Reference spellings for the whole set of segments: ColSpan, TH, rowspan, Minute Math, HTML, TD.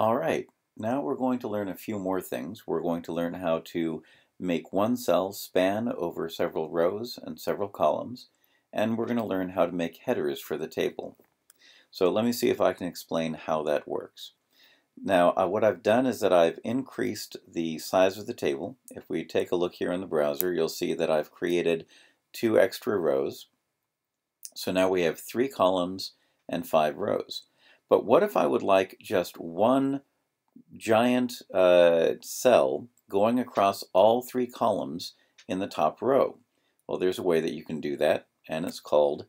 All right, now we're going to learn a few more things. We're going to learn how to make one cell span over several rows and several columns, and we're going to learn how to make headers for the table. So let me see if I can explain how that works. Now what I've done is that I've increased the size of the table. If we take a look here in the browser, you'll see that I've created 2 extra rows. So now we have 3 columns and 5 rows. But what if I would like just one giant cell going across all 3 columns in the top row? Well, there's a way that you can do that, and it's called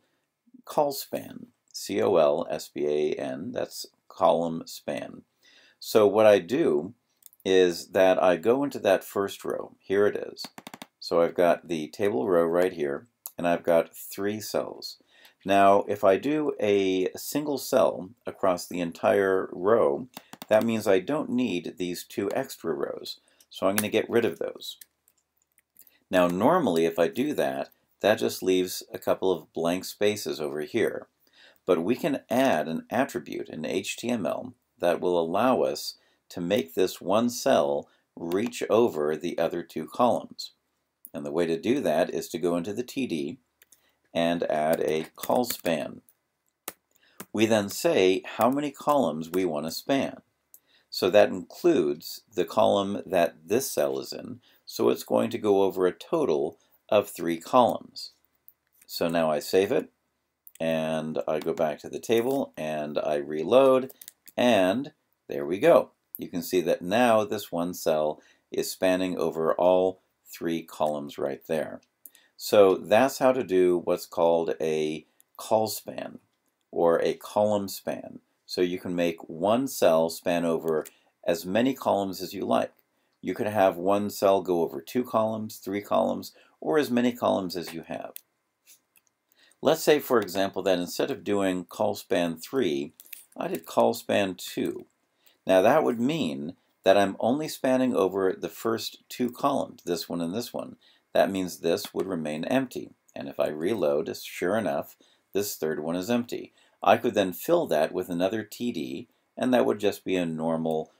ColSpan. C-O-L-S-P-A-N, that's column span. So what I do is that I go into that first row. Here it is. So I've got the table row right here, and I've got 3 cells. Now, if I do a single cell across the entire row, that means I don't need these 2 extra rows. So I'm going to get rid of those. Now, normally, if I do that, that just leaves a couple of blank spaces over here. But we can add an attribute in HTML that will allow us to make this one cell reach over the other 2 columns. And the way to do that is to go into the TD and add a ColSpan. We then say how many columns we want to span. So that includes the column that this cell is in, so it's going to go over a total of 3 columns. So now I save it, and I go back to the table, and I reload, and there we go. You can see that now this one cell is spanning over all 3 columns right there. So that's how to do what's called a ColSpan or a column span. So you can make one cell span over as many columns as you like. You could have one cell go over 2 columns, 3 columns, or as many columns as you have. Let's say, for example, that instead of doing ColSpan 3, I did ColSpan 2. Now that would mean that I'm only spanning over the first 2 columns, this one and this one. That means this would remain empty. And if I reload, sure enough, this third one is empty. I could then fill that with another TD, and that would just be a normal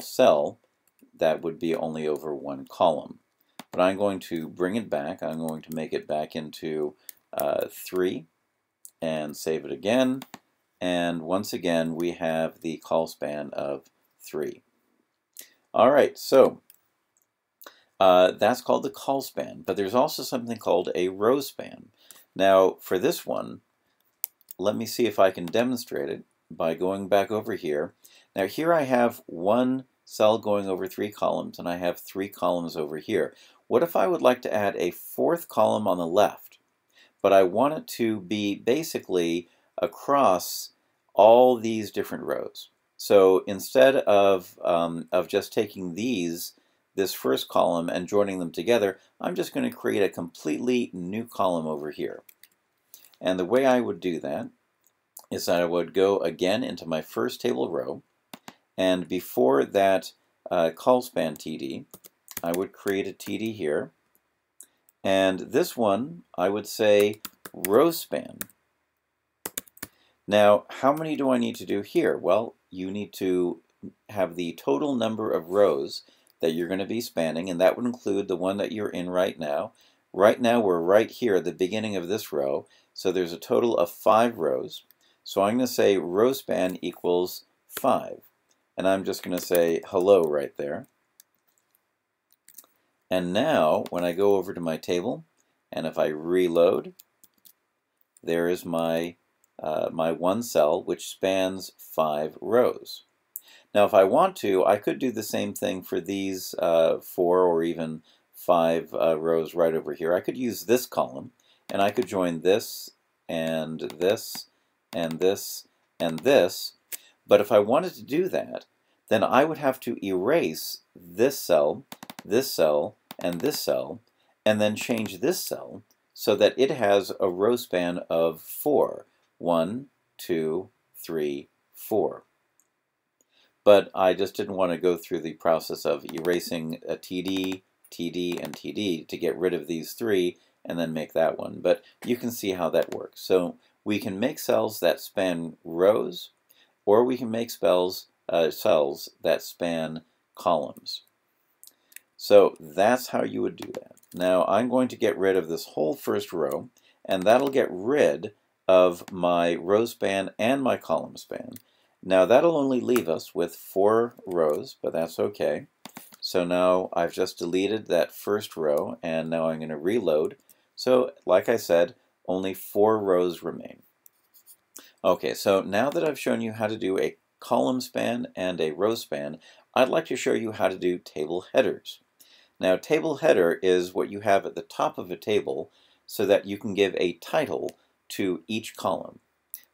cell that would be only over 1 column. But I'm going to bring it back. I'm going to make it back into 3 and save it again. And once again, we have the ColSpan of 3. All right, so that's called the ColSpan, but there's also something called a rowspan. Now, for this one, let me see if I can demonstrate it by going back over here. Now, here I have one cell going over 3 columns, and I have 3 columns over here. What if I would like to add a 4th column on the left, but I want it to be basically across all these different rows? So instead of just taking this first column and joining them together, I'm just going to create a completely new column over here. And the way I would do that is that I would go again into my first table row, and before that ColSpan TD, I would create a TD here. And this one, I would say rowspan. Now, how many do I need to do here? Well, you need to have the total number of rows that you're going to be spanning, and that would include the one that you're in right now. Right now, we're right here at the beginning of this row, so there's a total of 5 rows. So I'm going to say rowspan equals 5, and I'm just going to say hello right there. And now, when I go over to my table, and if I reload, there is my one cell, which spans 5 rows. Now, if I want to, I could do the same thing for these 4 or even 5 rows right over here. I could use this column, and I could join this and this and this and this. But if I wanted to do that, then I would have to erase this cell, and this cell, and then change this cell so that it has a row span of 4. 1, 2, 3, 4. But I just didn't want to go through the process of erasing a TD, TD, and TD to get rid of these 3 and then make that one. But you can see how that works. So we can make cells that span rows, or we can make cells cells that span columns. So that's how you would do that. Now I'm going to get rid of this whole first row, and that'll get rid of my row span and my column span. Now that'll only leave us with 4 rows, but that's okay. So now I've just deleted that first row, and now I'm going to reload. So like I said, only 4 rows remain. Okay, so now that I've shown you how to do a column span and a row span, I'd like to show you how to do table headers. Now, table header is what you have at the top of a table so that you can give a title to each column.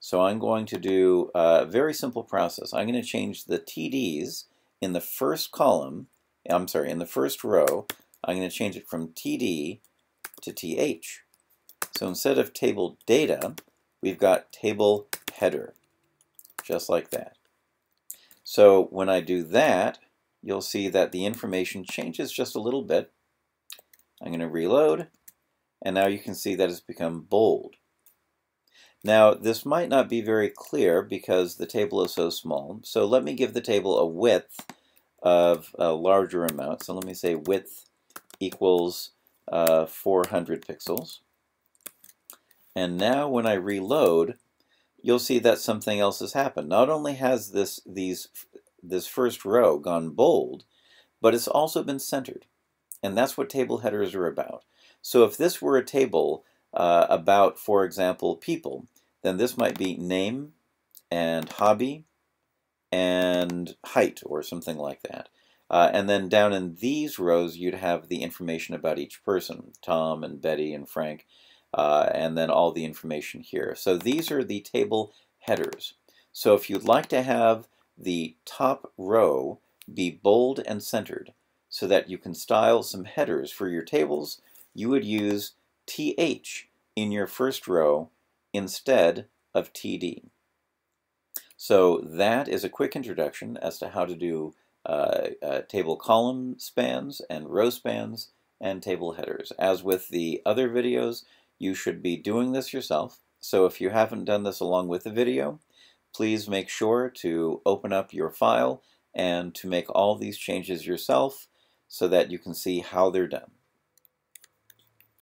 So I'm going to do a very simple process. I'm going to change the TDs in the first column, I'm sorry, in the first row, I'm going to change it from TD to TH. So instead of table data, we've got table header, just like that. So when I do that, you'll see that the information changes just a little bit. I'm going to reload, and now you can see that it's become bold. Now this might not be very clear because the table is so small, so let me give the table a width of a larger amount. So let me say width equals 400 pixels. And now when I reload, you'll see that something else has happened. Not only has this first row gone bold, but it's also been centered. And that's what table headers are about. So if this were a table about, for example, people, then this might be name and hobby and height or something like that. And then down in these rows, you'd have the information about each person, Tom and Betty and Frank. And then all the information here. So these are the table headers. So if you'd like to have the top row be bold and centered so that you can style some headers for your tables, you would use TH in your first row instead of TD. So that is a quick introduction as to how to do table column spans and row spans and table headers. As with the other videos, you should be doing this yourself, so if you haven't done this along with the video, please make sure to open up your file and to make all these changes yourself so that you can see how they're done.